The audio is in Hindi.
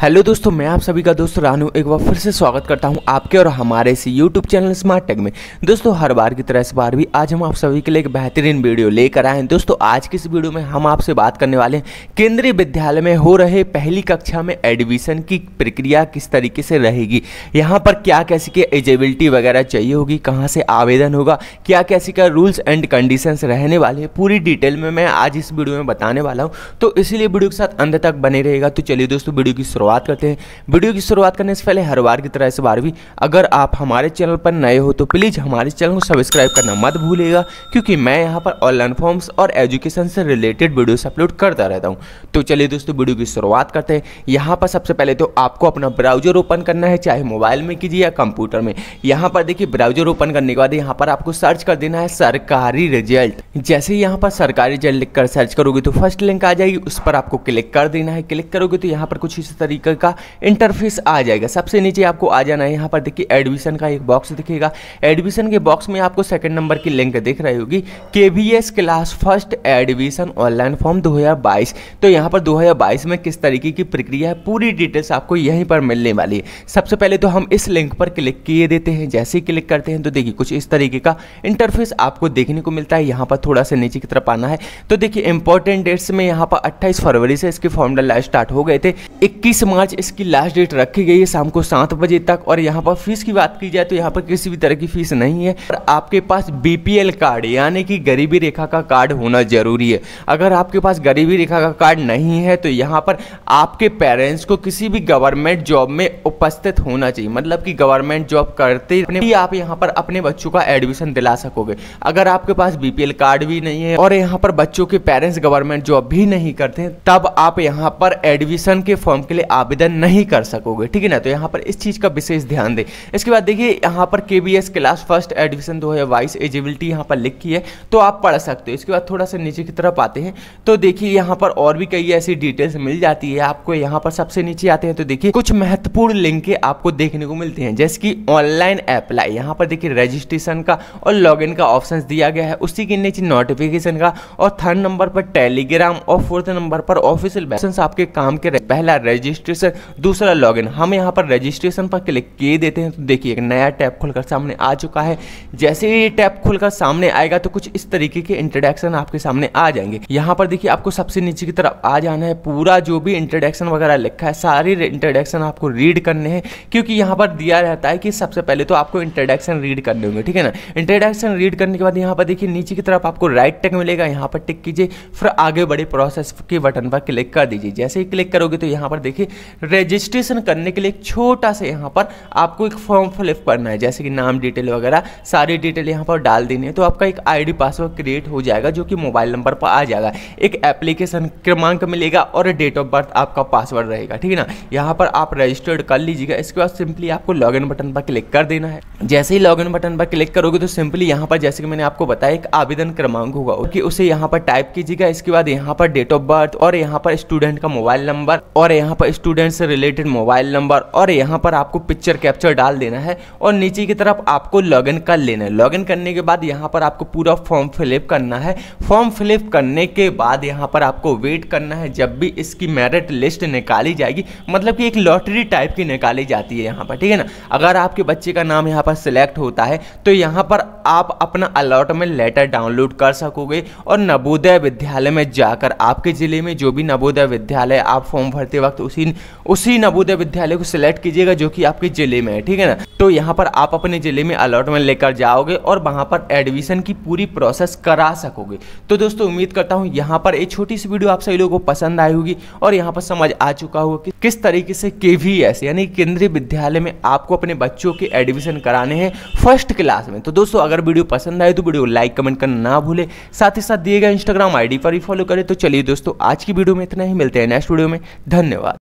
हेलो दोस्तों, मैं आप सभी का दोस्तों रानू एक बार फिर से स्वागत करता हूं आपके और हमारे इस यूट्यूब चैनल स्मार्ट टैग में। दोस्तों हर बार की तरह इस बार भी आज हम आप सभी के लिए एक बेहतरीन वीडियो लेकर आए हैं। दोस्तों आज की इस वीडियो में हम आपसे बात करने वाले हैं केंद्रीय विद्यालय में हो रहे पहली कक्षा में एडमिशन की प्रक्रिया किस तरीके से रहेगी, यहाँ पर क्या कैसी की एलिजिबिलिटी वगैरह चाहिए होगी, कहाँ से आवेदन होगा, क्या कैसी का रूल्स एंड कंडीशंस रहने वाले हैं, पूरी डिटेल में मैं आज इस वीडियो में बताने वाला हूँ। तो इसीलिए वीडियो के साथ अंत तक बने रहेगा। तो चलिए दोस्तों वीडियो की शुरुआत करते हैं। वीडियो की शुरुआत करने से पहले हर बार की तरह इस बार भी अगर आप हमारे चैनल पर नए हो तो प्लीज़ हमारे चैनल को सब्सक्राइब करना मत भूलिएगा, क्योंकि मैं यहाँ पर ऑनलाइन फॉर्म्स और एजुकेशन से रिलेटेड वीडियोस अपलोड करता रहता हूँ। तो चलिए दोस्तों वीडियो की शुरुआत करते हैं। यहाँ पर सबसे पहले तो आपको अपना ब्राउजर ओपन करना है, चाहे मोबाइल में कीजिए या कंप्यूटर में। यहाँ पर देखिए ब्राउजर ओपन करने के बाद यहाँ पर आपको सर्च कर देना है सरकारी रिजल्ट। जैसे ही यहाँ पर सरकारी रिजल्ट लिखकर सर्च करोगे तो फर्स्ट लिंक आ जाएगी, उस पर आपको क्लिक कर देना है। क्लिक करोगे तो यहाँ पर कुछ इस तरह का इंटरफेस आ जाएगा। सबसे नीचे आपको आ जाना है, यहाँ पर देखिए एडमिशन का एक बॉक्स दिखेगा। एडमिशन के बॉक्स में आपको सेकंड नंबर की लिंक दिख रही होगी, KVS class first admission online form 2022। तो यहाँ पर 2022 में किस तरीके की प्रक्रिया है पूरी डिटेल्स आपको यहीं पर मिलने वाली है। सबसे पहले तो हम इस लिंक पर क्लिक किए देते हैं। जैसे ही क्लिक करते हैं तो देखिए कुछ इस तरीके का इंटरफेस आपको देखने को मिलता है। यहाँ पर थोड़ा सा नीचे की तरफ आना है तो देखिए इंपॉर्टेंट डेट्स में यहाँ पर 28 फरवरी से इसके फॉर्म डालना स्टार्ट हो गए थे। 21 मार्च इसकी लास्ट डेट रखी गई है, शाम को 7 बजे तक। और यहाँ पर फीस की बात की जाए तो यहाँ पर किसी भी तरह की फीस नहीं है। और आपके पास BPL कार्ड यानी कि गरीबी रेखा का कार्ड होना जरूरी है। अगर आपके पास गरीबी रेखा का कार्ड नहीं है तो यहाँ पर आपके पेरेंट्स को किसी भी गवर्नमेंट जॉब में उपस्थित होना चाहिए, मतलब कि गवर्नमेंट जॉब करते ही आप यहाँ पर अपने बच्चों का एडमिशन दिला सकोगे। अगर आपके पास BPL कार्ड भी नहीं है और यहाँ पर बच्चों के पेरेंट्स गवर्नमेंट जॉब भी नहीं करते, तब आप यहाँ पर एडमिशन के फॉर्म के लिए आवेदन नहीं कर सकोगे, ठीक है ना। तो यहाँ पर इस चीज का विशेष ध्यान दें। इसके बाद देखिए यहाँ पर KVS class first admission 2022 eligibility यहाँ पर लिखी है, तो आप पढ़ सकते हो। इसके बाद थोड़ा सा नीचे की तरफ आते हैं तो देखिए यहाँ पर और भी कई ऐसी डिटेल्स मिल जाती है आपको। यहाँ पर सबसे नीचे आते हैं तो देखिए कुछ महत्वपूर्ण लिंक आपको देखने को मिलते हैं, जैसे कि ऑनलाइन अप्लाई। यहाँ पर देखिए रजिस्ट्रेशन का और लॉगिन का ऑप्शन दिया गया है, उसी के नीचे नोटिफिकेशन का, और थर्ड नंबर पर टेलीग्राम, और फोर्थ नंबर पर ऑफिशियल ऑप्शन आपके काम के। पहला रजिस्ट्रेशन, दूसरा लॉगिन। हम यहाँ पर रजिस्ट्रेशन पर क्लिक किए देते हैं तो देखिए एक नया टैब खुलकर सामने आ चुका है। जैसे ही ये टैब खुलकर सामने आएगा तो कुछ इस तरीके के इंट्रोडक्शन आपके सामने आ जाएंगे। यहाँ पर देखिए आपको सबसे नीचे की तरफ आ जाना है, पूरा जो भी इंट्रोडक्शन वगैरह लिखा है सारी इंट्रोडक्शन आपको रीड करने हैं, क्योंकि यहाँ पर दिया रहता है कि सबसे पहले तो आपको इंट्रोडक्शन रीड करने होंगे, ठीक है ना। इंट्रोडक्शन रीड करने के बाद यहाँ पर देखिए नीचे की तरफ आपको राइट टिक मिलेगा, यहाँ पर टिक कीजिए, फिर आगे बड़े प्रोसेस के बटन पर क्लिक कर दीजिए। जैसे ही क्लिक करोगे तो यहाँ पर देखिए रजिस्ट्रेशन करने के लिए एक छोटा सा यहाँ पर आपको एक फॉर्म फिलअप करना है, जैसे कि नाम, डिटेल वगैरह सारी डिटेल यहाँ पर डाल देनी है। तो आपका एक आईडी पासवर्ड क्रिएट हो जाएगा जो कि मोबाइल नंबर पर आ जाएगा, एक एप्लीकेशन क्रमांक मिलेगा और डेट ऑफ बर्थ आपका पासवर्ड रहेगा, ठीक है ना। यहाँ पर आप रजिस्टर्ड कर लीजिएगा। इसके बाद सिंपली आपको लॉगिन बटन पर क्लिक कर देना है। जैसे ही लॉगिन बटन पर क्लिक करोगे तो सिंपली यहाँ पर जैसे कि मैंने आपको बताया एक आवेदन क्रमांक होगा, ओके, उसे यहाँ पर टाइप कीजिएगा। इसके बाद यहाँ पर डेट ऑफ बर्थ और यहाँ पर स्टूडेंट का मोबाइल नंबर और यहाँ पर स्टूडेंट से रिलेटेड मोबाइल नंबर और यहाँ पर आपको पिक्चर कैप्चर डाल देना है और नीचे की तरफ आपको लॉगिन कर लेना है। लॉगिन करने के बाद यहाँ पर आपको पूरा फॉर्म फिलअप करना है। फॉर्म फिलअप करने के बाद यहाँ पर आपको वेट करना है जब भी इसकी मेरिट लिस्ट निकाली जाएगी, मतलब कि एक लॉटरी टाइप की निकाली जाती है यहाँ पर, ठीक है ना। अगर आपके बच्चे का नाम यहाँ पर सिलेक्ट होता है तो यहाँ पर आप अपना अलॉटमेंट लेटर डाउनलोड कर सकोगे और नवोदय विद्यालय में जाकर आपके जिले में जो भी नवोदय विद्यालय आप फॉर्म भरते वक्त उसी नवोदय विद्यालय को सिलेक्ट कीजिएगा जो कि आपके जिले में है, ठीक है ना। तो यहाँ पर आप अपने जिले में अलॉटमेंट लेकर जाओगे और वहाँ पर एडमिशन की पूरी प्रोसेस करा सकोगे। तो दोस्तों उम्मीद करता हूँ यहाँ पर एक छोटी सी वीडियो आप सभी लोगों को पसंद आई होगी और यहाँ पर समझ आ चुका होगा कि किस तरीके से KVS यानी केंद्रीय विद्यालय में आपको अपने बच्चों के एडमिशन कराने हैं फर्स्ट क्लास में। तो दोस्तों अगर वीडियो पसंद आए तो वीडियो लाइक कमेंट करना ना भूले, साथ ही साथ दिए गए इंस्टाग्राम ID पर भी फॉलो करें। तो चलिए दोस्तों आज की वीडियो में इतना ही, मिलते हैं नेक्स्ट वीडियो में। धन्यवाद।